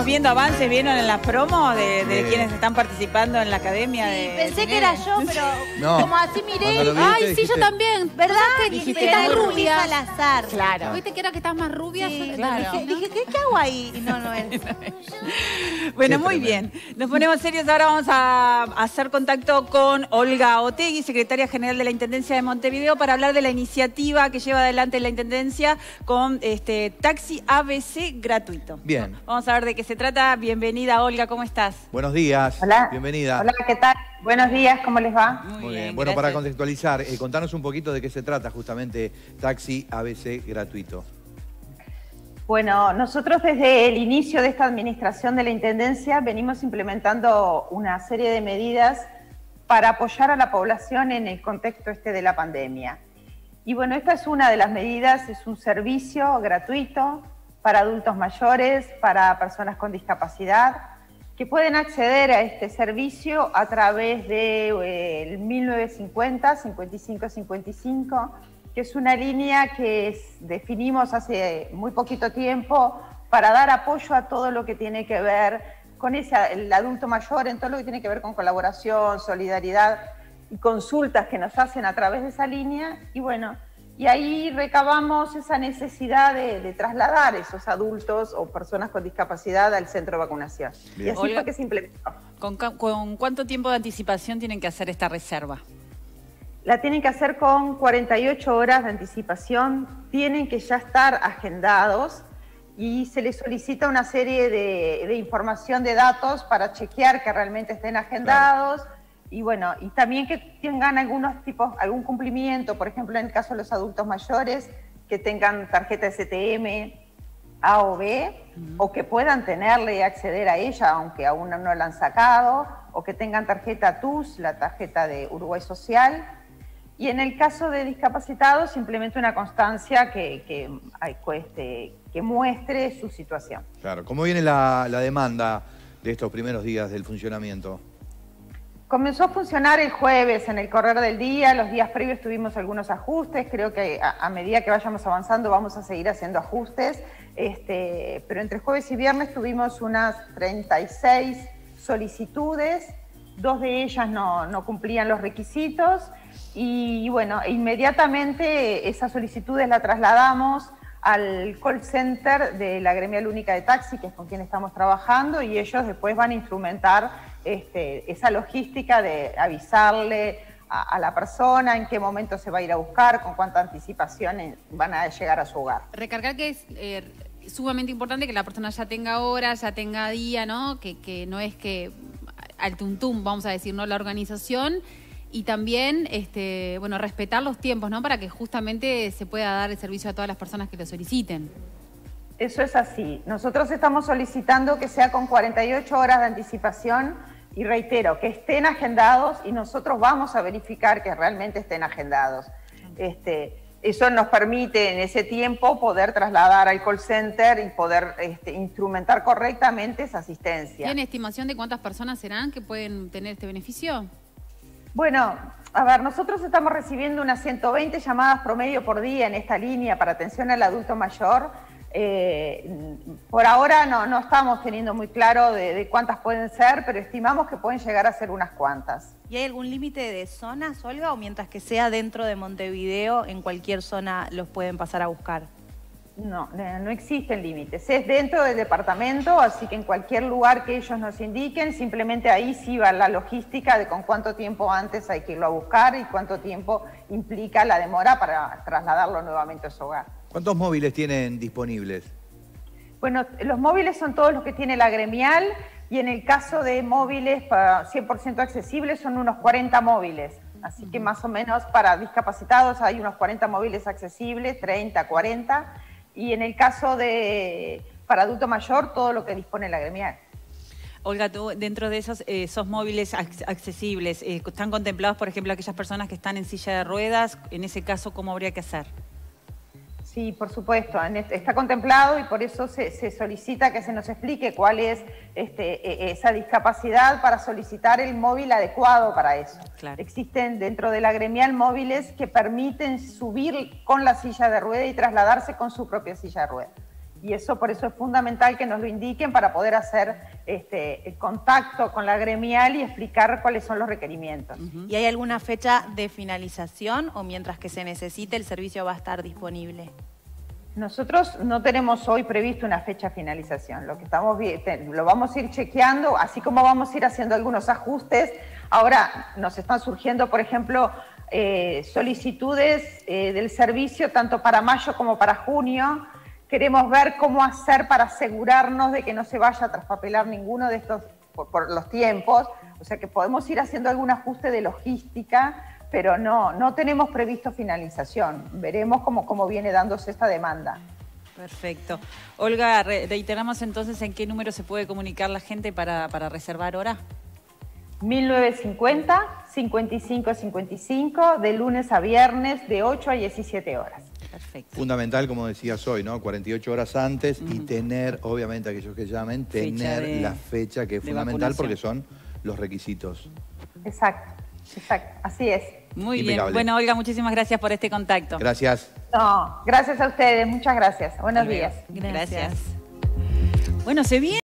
estamos viendo avances, ¿vieron en las promos de quienes están participando en la academia? Sí, pensé que era yo, pero no. Como así miré. Viste, ay, dijiste, sí, yo también. ¿Verdad que estás rubia? Al azar. Claro. ¿Viste que era que estás más rubia? Sí, claro. Dije, ¿qué hago ahí? Y no es. Bueno, muy bien. Nos ponemos serios. Ahora vamos a hacer contacto con Olga Otegui, secretaria general de la Intendencia de Montevideo, para hablar de la iniciativa que lleva adelante la Intendencia con Taxi ABC Gratuito. Bien. Vamos a ver de qué se trata. Bienvenida, Olga, ¿cómo estás? Buenos días. Hola. Bienvenida. Hola, ¿qué tal? Buenos días, ¿cómo les va? Muy bien. Bueno, gracias. Para contextualizar, contanos un poquito de qué se trata justamente Taxi ABC Gratuito. Bueno, nosotros desde el inicio de esta administración de la Intendencia venimos implementando una serie de medidas para apoyar a la población en el contexto de la pandemia. Y bueno, esta es una de las medidas, es un servicio gratuito para adultos mayores, para personas con discapacidad, que pueden acceder a este servicio a través del 1950, 55, 55, que es una línea que definimos hace muy poquito tiempo para dar apoyo a todo lo que tiene que ver con el adulto mayor, en todo lo que tiene que ver con colaboración, solidaridad y consultas que nos hacen a través de esa línea. Y bueno, y ahí recabamos esa necesidad de trasladar esos adultos o personas con discapacidad al centro de vacunación. Bien. Y así Olga, fue que se implementó. ¿Con cuánto tiempo de anticipación tienen que hacer esta reserva? La tienen que hacer con 48 horas de anticipación, tienen que ya estar agendados y se les solicita una serie de información de datos para chequear que realmente estén agendados. Claro. Y bueno, y también que tengan algún cumplimiento, por ejemplo, en el caso de los adultos mayores, que tengan tarjeta STM, A o B, o que puedan tenerla y acceder a ella, aunque aún no la han sacado, o que tengan tarjeta TUS, la tarjeta de Uruguay Social. Y en el caso de discapacitados, simplemente una constancia que muestre su situación. Claro, ¿cómo viene la demanda de estos primeros días del funcionamiento? Comenzó a funcionar el jueves, en el correr del día. Los días previos tuvimos algunos ajustes. Creo que a medida que vayamos avanzando vamos a seguir haciendo ajustes. Pero entre jueves y viernes tuvimos unas 36 solicitudes. 2 de ellas no cumplían los requisitos. Y bueno, inmediatamente esas solicitudes las trasladamos al call center de la gremial única de taxi, que es con quien estamos trabajando, y ellos después van a instrumentar esa logística de avisarle a la persona en qué momento se va a ir a buscar, con cuánta anticipación van a llegar a su hogar. Recargar que es sumamente importante que la persona ya tenga hora, ya tenga día, ¿no? Que no es que al tuntum, vamos a decir, ¿no? La organización. Y también, bueno, respetar los tiempos, ¿no? Para que justamente se pueda dar el servicio a todas las personas que lo soliciten. Eso es así. Nosotros estamos solicitando que sea con 48 horas de anticipación y reitero, que estén agendados y nosotros vamos a verificar que realmente estén agendados. Eso nos permite en ese tiempo poder trasladar al call center y poder instrumentar correctamente esa asistencia. ¿Tienen estimación de cuántas personas serán que pueden tener este beneficio? Bueno, a ver, nosotros estamos recibiendo unas 120 llamadas promedio por día en esta línea para atención al adulto mayor. Por ahora no estamos teniendo muy claro de cuántas pueden ser, pero estimamos que pueden llegar a ser unas cuantas. ¿Y hay algún límite de zonas, Olga, o mientras que sea dentro de Montevideo, en cualquier zona los pueden pasar a buscar? No existen límites. Es dentro del departamento, así que en cualquier lugar que ellos nos indiquen, simplemente ahí sí va la logística de con cuánto tiempo antes hay que irlo a buscar y cuánto tiempo implica la demora para trasladarlo nuevamente a su hogar. ¿Cuántos móviles tienen disponibles? Bueno, los móviles son todos los que tiene la gremial y en el caso de móviles para 100% accesibles son unos 40 móviles. Así que más o menos para discapacitados hay unos 40 móviles accesibles, 30, 40... Y en el caso para adulto mayor, todo lo que dispone la gremial. Olga, tú dentro de esos móviles accesibles, ¿están contemplados, por ejemplo, aquellas personas que están en silla de ruedas? En ese caso, ¿cómo habría que hacer? Sí, por supuesto. Está contemplado y por eso se solicita que se nos explique cuál es esa discapacidad para solicitar el móvil adecuado para eso. Claro. Existen dentro de la gremial móviles que permiten subir con la silla de rueda y trasladarse con su propia silla de rueda. y eso, por eso es fundamental que nos lo indiquen para poder hacer el contacto con la gremial y explicar cuáles son los requerimientos. ¿Y hay alguna fecha de finalización o mientras que se necesite el servicio va a estar disponible? Nosotros no tenemos hoy previsto una fecha de finalización, lo que estamos lo vamos a ir chequeando, así como vamos a ir haciendo algunos ajustes. Ahora nos están surgiendo, por ejemplo, solicitudes del servicio tanto para mayo como para junio. Queremos ver cómo hacer para asegurarnos de que no se vaya a traspapelar ninguno de estos por los tiempos. O sea que podemos ir haciendo algún ajuste de logística, pero no tenemos previsto finalización. Veremos cómo viene dándose esta demanda. Perfecto. Olga, reiteramos entonces en qué número se puede comunicar la gente para reservar hora. 1950-5555, de lunes a viernes, de 8 a 17 horas. Perfecto. Fundamental, como decías hoy, ¿no? 48 horas antes y tener, obviamente, aquellos que llamen, la fecha que es fundamental porque son los requisitos. Exacto, exacto, así es. Muy bien. Bueno, Olga, muchísimas gracias por este contacto. Gracias. No, gracias a ustedes, muchas gracias. Buenos días. Gracias. Bueno, se viene.